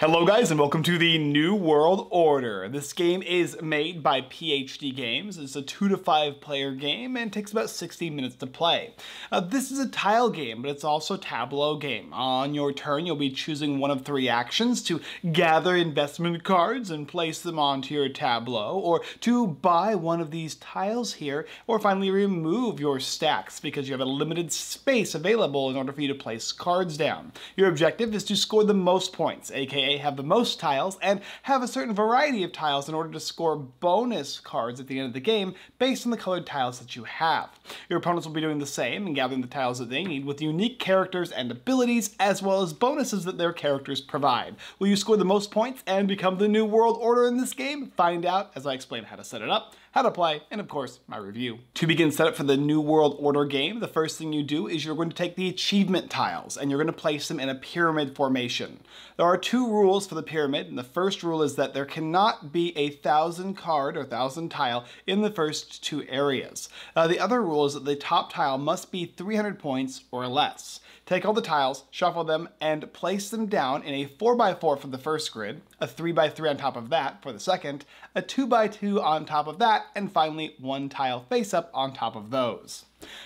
Hello guys and welcome to the New World Order. This game is made by PhD Games. It's a 2 to 5 player game and takes about 60 minutes to play. This is a tile game, but it's also a tableau game. On your turn, you'll be choosing one of 3 actions: to gather investment cards and place them onto your tableau, or to buy one of these tiles here, or finally remove your stacks because you have a limited space available in order for you to place cards down. Your objective is to score the most points, aka have the most tiles, and have a certain variety of tiles in order to score bonus cards at the end of the game based on the colored tiles that you have. Your opponents will be doing the same and gathering the tiles that they need with unique characters and abilities, as well as bonuses that their characters provide. Will you score the most points and become the New World Order in this game? Find out as I explain how to set it up, how to play, and of course, my review. To begin setup for the New World Order game, the first thing you do is you're going to take the achievement tiles and you're going to place them in a pyramid formation. There are 2 rules for the pyramid, and the first rule is that there cannot be 1,000 card or 1,000 tile in the first 2 areas. The other rule is that the top tile must be 300 points or less. Take all the tiles, shuffle them, and place them down in a 4x4 for the first grid, a 3x3 on top of that for the second, a 2x2 on top of that, and finally 1 tile face up on top of those.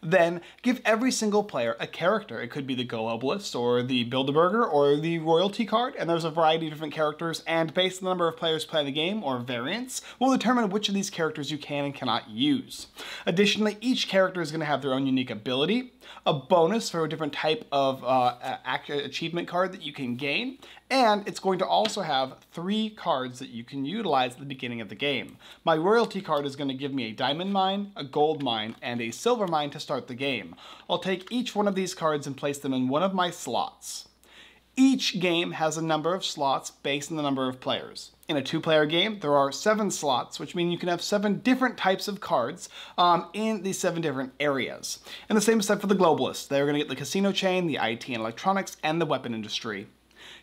Then, give every single player a character. It could be the Go Obelisk, or the Builder burger, or the Royalty card, and there's a variety of different characters, and based on the number of players playing the game, or variants, will determine which of these characters you can and cannot use. Additionally, each character is going to have their own unique ability, a bonus for a different type of achievement card that you can gain, and it's going to also have 3 cards that you can utilize at the beginning of the game. My Royalty card is going to give me a diamond mine, a gold mine, and a silver mine to start the game. I'll take each one of these cards and place them in one of my slots. Each game has a number of slots based on the number of players. In a 2-player game, there are 7 slots, which means you can have 7 different types of cards in these 7 different areas. And the same is said for the globalists. They're going to get the casino chain, the IT and electronics, and the weapon industry.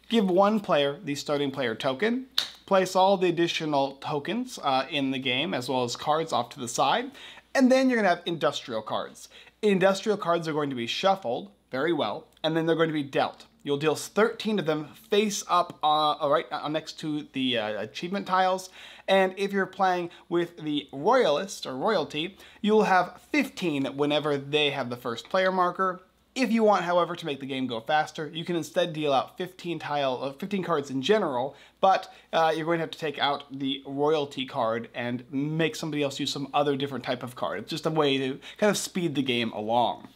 Give one player the starting player token, place all the additional tokens in the game, as well as cards off to the side, and then you're going to have industrial cards. Industrial cards are going to be shuffled, very well, and then they're going to be dealt. You'll deal 13 of them face up next to the achievement tiles. And if you're playing with the Royalist or Royalty, you'll have 15 whenever they have the first player marker. If you want, however, to make the game go faster, you can instead deal out 15 cards in general, but you're going to have to take out the Royalty card and make somebody else use some other different type of card. It's just a way to kind of speed the game along.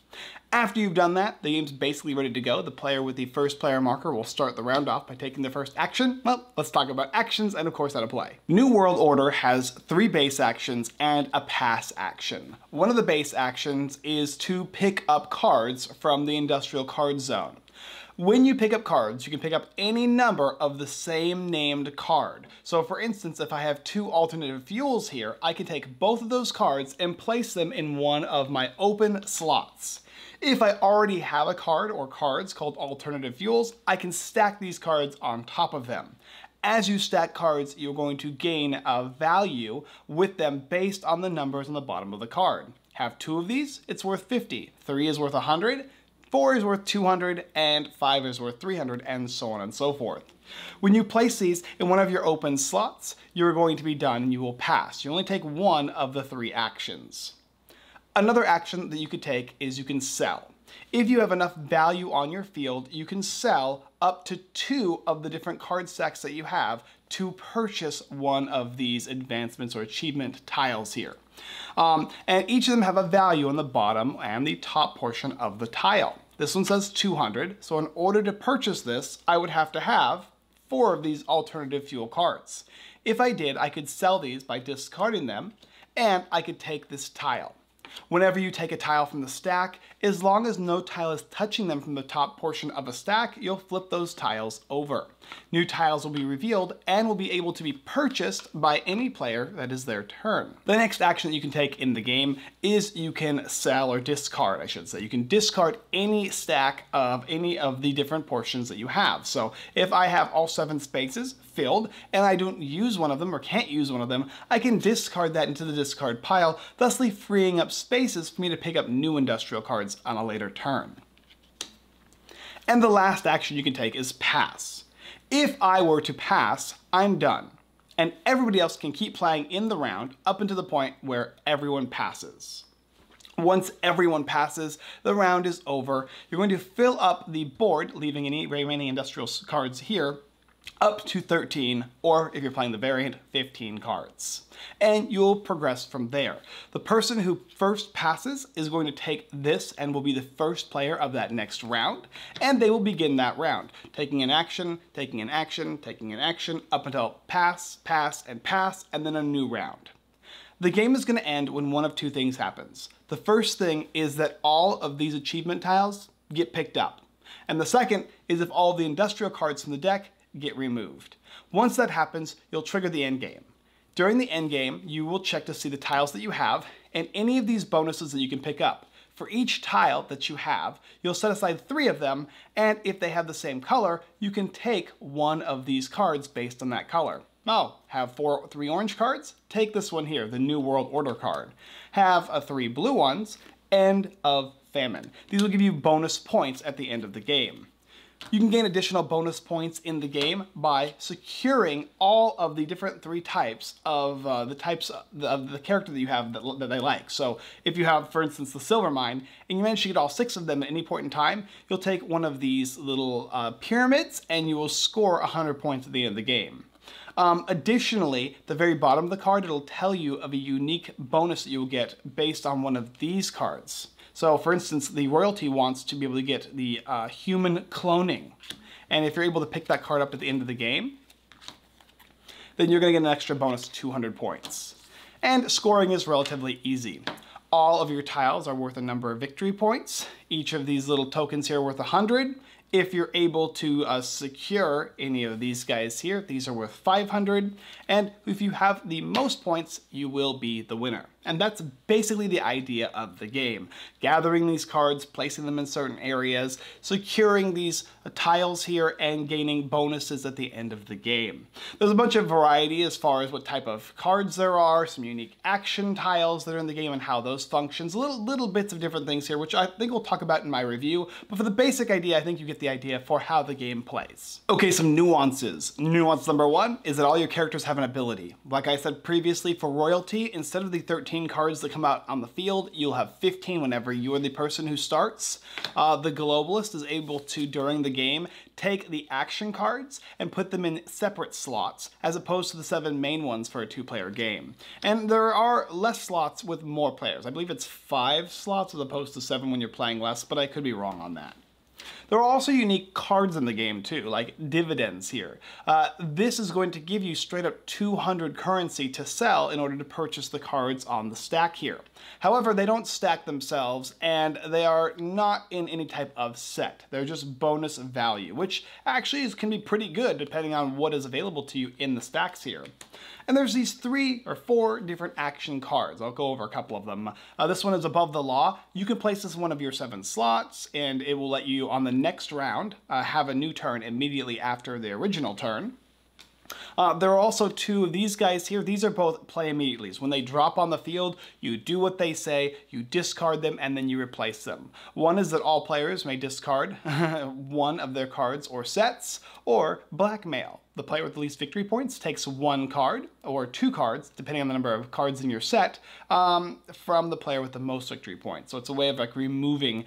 After you've done that, the game's basically ready to go. The player with the first player marker will start the round off by taking the first action. Well, let's talk about actions and, of course, how to play. New World Order has 3 base actions and a pass action. One of the base actions is to pick up cards from the industrial card zone. When you pick up cards, you can pick up any number of the same named card. So for instance, if I have 2 alternative fuels here, I can take both of those cards and place them in one of my open slots. If I already have a card or cards called alternative fuels, I can stack these cards on top of them. As you stack cards, you're going to gain a value with them based on the numbers on the bottom of the card. Have 2 of these, it's worth 50, 3 is worth 100, 4 is worth 200, and 5 is worth 300, and so on and so forth. When you place these in one of your open slots, you're going to be done and you will pass. You only take one of the 3 actions. Another action that you could take is you can sell. If you have enough value on your field, you can sell up to 2 of the different card stacks that you have to purchase one of these advancements or achievement tiles here. And each of them have a value on the bottom and the top portion of the tile. This one says 200, so in order to purchase this, I would have to have 4 of these alternative fuel cards. If I did, I could sell these by discarding them, and I could take this tile. Whenever you take a tile from the stack, as long as no tile is touching them from the top portion of a stack, you'll flip those tiles over. New tiles will be revealed and will be able to be purchased by any player that is their turn. The next action that you can take in the game is you can sell or discard, I should say. You can discard any stack of any of the different portions that you have. So if I have all 7 spaces filled and I don't use one of them or can't use one of them, I can discard that into the discard pile, thusly freeing up spaces for me to pick up new industrial cards on a later turn. And the last action you can take is pass. If I were to pass, I'm done, and everybody else can keep playing in the round up until the point where everyone passes. Once everyone passes, the round is over. You're going to fill up the board, leaving any remaining industrial cards here, up to 13, or if you're playing the variant, 15 cards. And you'll progress from there. The person who first passes is going to take this and will be the first player of that next round, and they will begin that round, taking an action, taking an action, taking an action, up until pass, pass, and then a new round. The game is going to end when one of two things happens. The first thing is that all of these achievement tiles get picked up. And the second is if all the industrial cards from the deck get removed. Once that happens, you'll trigger the end game. During the end game, you will check to see the tiles that you have and any of these bonuses that you can pick up. For each tile that you have, you'll set aside 3 of them, and if they have the same color, you can take one of these cards based on that color. Oh, have 3 orange cards? Take this one here, the New World Order card. Have 3 blue ones, End of Famine. These will give you bonus points at the end of the game. You can gain additional bonus points in the game by securing all of the different 3 types of the character that you have that they like. So if you have, for instance, the silver mine, and you manage to get all 6 of them at any point in time, you'll take one of these little pyramids and you will score 100 points at the end of the game. Additionally, the very bottom of the card, it'll tell you of a unique bonus that you'll get based on one of these cards. So, for instance, the Royalty wants to be able to get the human cloning. And if you're able to pick that card up at the end of the game, then you're going to get an extra bonus 200 points. And scoring is relatively easy. All of your tiles are worth a number of victory points. Each of these little tokens here are worth 100. If you're able to secure any of these guys here, these are worth 500. And if you have the most points, you will be the winner. And that's basically the idea of the game. Gathering these cards, placing them in certain areas, securing these tiles here, and gaining bonuses at the end of the game. There's a bunch of variety as far as what type of cards there are, some unique action tiles that are in the game and how those functions, little bits of different things here, which I think we'll talk about in my review. But for the basic idea, I think you get the idea for how the game plays. Okay, some nuances. Nuance number 1 is that all your characters have an ability. Like I said previously, for Royalty, instead of the 13 cards that come out on the field, you'll have 15 whenever you are the person who starts. The Go Obelisk is able to, during the game, take the action cards and put them in separate slots, as opposed to the 7 main ones for a 2-player game. And there are less slots with more players. I believe it's 5 slots as opposed to 7 when you're playing less, but I could be wrong on that. There are also unique cards in the game too, like dividends here. This is going to give you straight up 200 currency to sell in order to purchase the cards on the stack here. However, they don't stack themselves and they are not in any type of set. They're just bonus value, which actually can be pretty good depending on what is available to you in the stacks here. And there's these 3 or 4 different action cards. I'll go over a couple of them. This one is Above the Law. You can place this in one of your 7 slots and it will let you on the next round have a new turn immediately after the original turn. There are also 2 of these guys here. These are both play immediatelys. When they drop on the field, you do what they say, you discard them, and then you replace them. One is that all players may discard one of their cards or sets, or blackmail. The player with the least victory points takes 1 card, or 2 cards, depending on the number of cards in your set, from the player with the most victory points. So it's a way of like removing,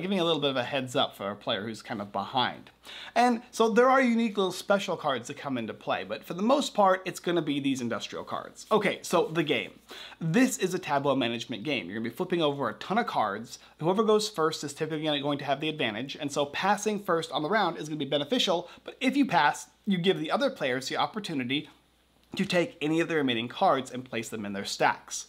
giving a little bit of a heads up for a player who's kind of behind. And so there are unique little special cards that come into play, but for the most part, it's going to be these industrial cards. Okay, so the game. This is a tableau management game. You're going to be flipping over a ton of cards. Whoever goes first is typically going to have the advantage, and so passing first on the round is going to be beneficial, but if you pass, you give the other players the opportunity to take any of the remaining cards and place them in their stacks.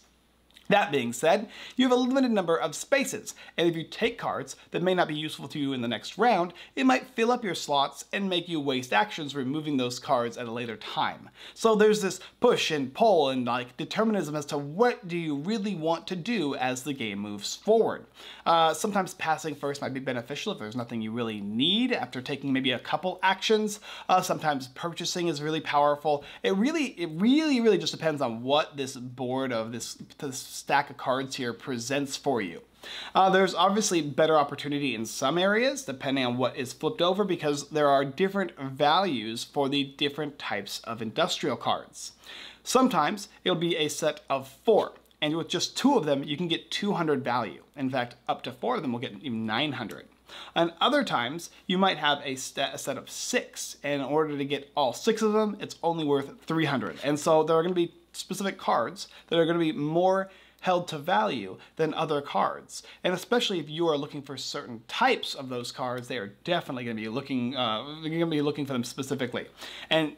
That being said, you have a limited number of spaces, and if you take cards that may not be useful to you in the next round, it might fill up your slots and make you waste actions removing those cards at a later time. So there's this push and pull and like determinism as to what do you really want to do as the game moves forward. Sometimes passing first might be beneficial if there's nothing you really need after taking maybe a couple actions. Sometimes purchasing is really powerful. It really just depends on what this board of this stack of cards here presents for you. There's obviously better opportunity in some areas depending on what is flipped over, because there are different values for the different types of industrial cards. Sometimes it'll be a set of 4, and with just 2 of them you can get 200 value. In fact, up to 4 of them will get even 900. And other times you might have a set of 6, and in order to get all 6 of them it's only worth 300. And so there are going to be specific cards that are going to be more held to value than other cards. And especially if you are looking for certain types of those cards, they are definitely going to be looking for them specifically. And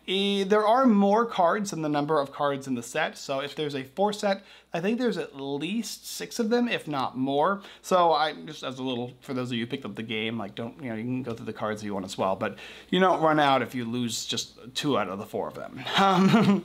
there are more cards than the number of cards in the set. So if there's a 4 set, I think there's at least 6 of them, if not more. So I just, as a little, for those of you who picked up the game, like, don't, you know, you can go through the cards if you want as well, but you don't run out if you lose just 2 out of the 4 of them.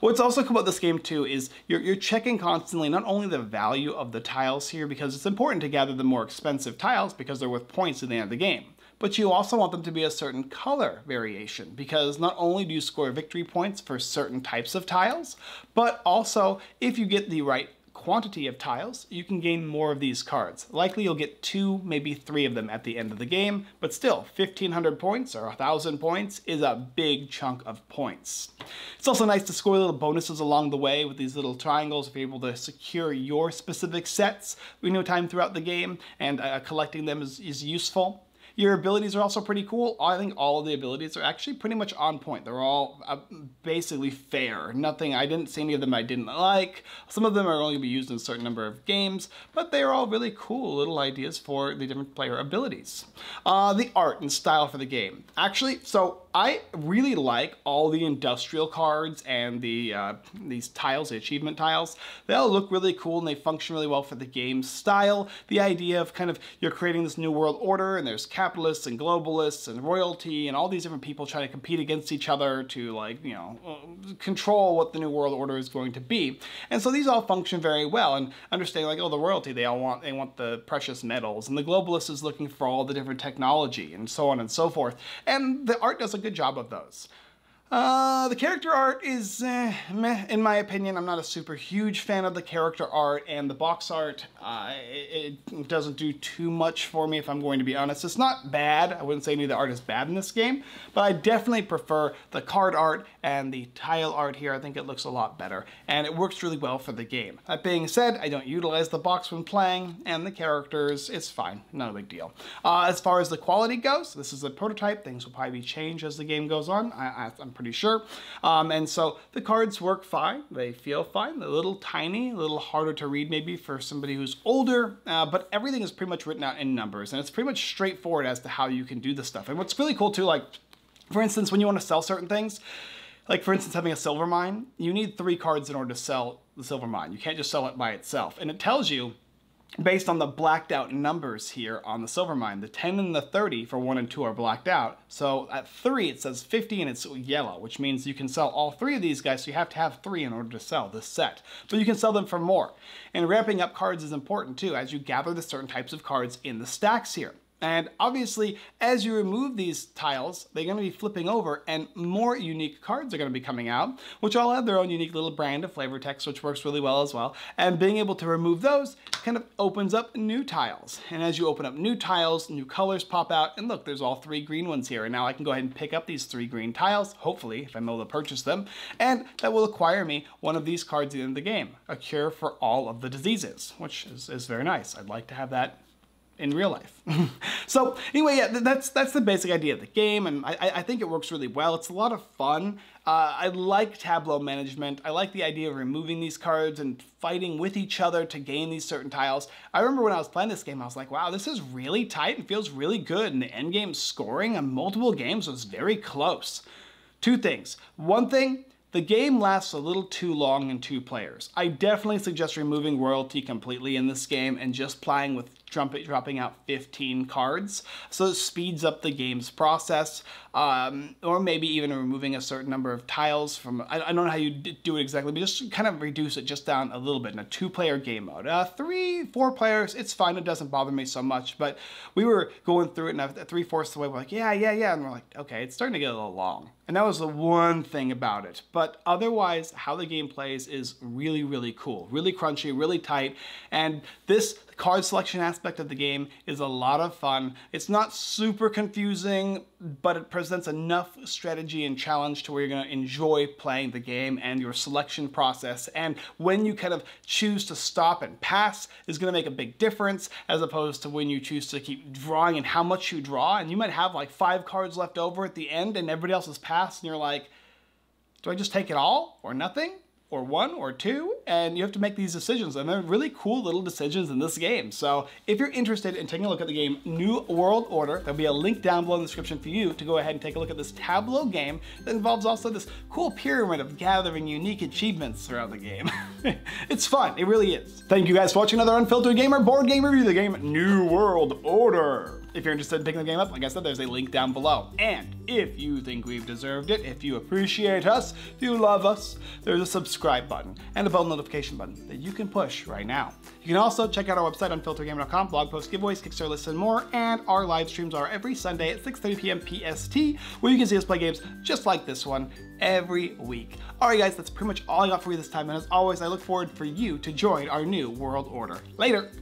What's also cool about this game too is you're checking constantly not only the value of the tiles here, because it's important to gather the more expensive tiles because they're worth points at the end of the game, but you also want them to be a certain color variation, because not only do you score victory points for certain types of tiles, but also if you get the right quantity of tiles, you can gain more of these cards. Likely you'll get 2, maybe 3 of them at the end of the game, but still 1,500 points or 1,000 points is a big chunk of points. It's also nice to score little bonuses along the way with these little triangles if you're able to secure your specific sets time throughout the game, and collecting them is useful. Your abilities are also pretty cool. I think all of the abilities are actually pretty much on point. They're all basically fair. Nothing, I didn't see any of them I didn't like. Some of them are only going to be used in a certain number of games, but they are all really cool little ideas for the different player abilities. The art and style for the game. Actually, so I really like all the industrial cards and the these tiles, the achievement tiles. They all look really cool and they function really well for the game style. The idea of kind of you're creating this new world order, and there's capitalists and globalists and royalty and all these different people trying to compete against each other to, like, you know, control what the new world order is going to be. And so these all function very well, and understanding, like, oh, the royalty, they want the precious metals, and the globalist is looking for all the different technology, and so on and so forth. And the art does a good job of those. The character art is meh, in my opinion. I'm not a super huge fan of the character art, and the box art, it doesn't do too much for me, if I'm going to be honest. It's not bad. I wouldn't say any of the art is bad in this game, but I definitely prefer the card art and the tile art here. I think it looks a lot better, and it works really well for the game. That being said, I don't utilize the box when playing, and the characters, it's fine. Not a big deal. As far as the quality goes, this is a prototype. Things will probably be changed as the game goes on. I'm pretty sure. And so the cards work fine. They feel fine. They're a little tiny, a little harder to read maybe for somebody who's older, but everything is pretty much written out in numbers, and it's pretty much straightforward as to how you can do this stuff. And what's really cool too, like, for instance, when you want to sell certain things, like for instance having a silver mine, you need 3 cards in order to sell the silver mine. You can't just sell it by itself. And it tells you, based on the blacked out numbers here on the silver mine, the 10 and the 30 for 1 and 2 are blacked out. So at 3 it says 50 and it's yellow, which means you can sell all 3 of these guys. So you have to have 3 in order to sell this set, but you can sell them for more. And ramping up cards is important too, as you gather the certain types of cards in the stacks here. And obviously, as you remove these tiles, they're going to be flipping over, and more unique cards are going to be coming out, which all have their own unique little brand of flavor text, which works really well as well. And being able to remove those kind of opens up new tiles. And as you open up new tiles, new colors pop out. And look, there's all 3 green ones here. And now I can go ahead and pick up these 3 green tiles, hopefully, if I'm able to purchase them. And that will acquire me one of these cards at the end of the game, a cure for all of the diseases, which is very nice. I'd like to have that in real life. So anyway, yeah, that's the basic idea of the game, and I think it works really well. It's a lot of fun. I like tableau management. I like the idea of removing these cards and fighting with each other to gain these certain tiles. I remember when I was playing this game, I was like, wow, this is really tight and feels really good, and the end game scoring on multiple games was very close. 2 things. One thing, the game lasts a little too long in 2 players. I definitely suggest removing royalty completely in this game and just playing with dropping out 15 cards, so it speeds up the game's process, or maybe even removing a certain number of tiles from, I don't know how you do it exactly, but just kind of reduce it just down a little bit in a 2-player game mode. 3-4 players, it's fine, it doesn't bother me so much, but we were going through it, and 3/4 of the way, we're like, yeah, and we're like, okay, it's starting to get a little long, and that was the one thing about it, but but otherwise how the game plays is really, really cool, really crunchy, really tight. And this card selection aspect of the game is a lot of fun. It's not super confusing, but it presents enough strategy and challenge to where you're going to enjoy playing the game, and your selection process and when you kind of choose to stop and pass is going to make a big difference, as opposed to when you choose to keep drawing and how much you draw. And you might have like 5 cards left over at the end and everybody else has passed and you're like, do I just take it all or nothing? Or 1 or 2, and you have to make these decisions, and they're really cool little decisions in this game. So if you're interested in taking a look at the game New World Order, there'll be a link down below in the description for you to go ahead and take a look at this Tableau game that involves also this cool pyramid of gathering unique achievements throughout the game. It's fun, it really is. Thank you guys for watching another Unfiltered Gamer board game review of the game New World Order. If you're interested in picking the game up, like I said, there's a link down below. And if you think we've deserved it, if you appreciate us, if you love us, there's a subscribe button and a bell notification button that you can push right now. You can also check out our website, unfiltergame.com, blog posts, giveaways, Kickstarter lists, and more. And our live streams are every Sunday at 6:30 p.m. PST, where you can see us play games just like this one every week. All right, guys, that's pretty much all I got for you this time. And as always, I look forward for you to join our New World Order. Later.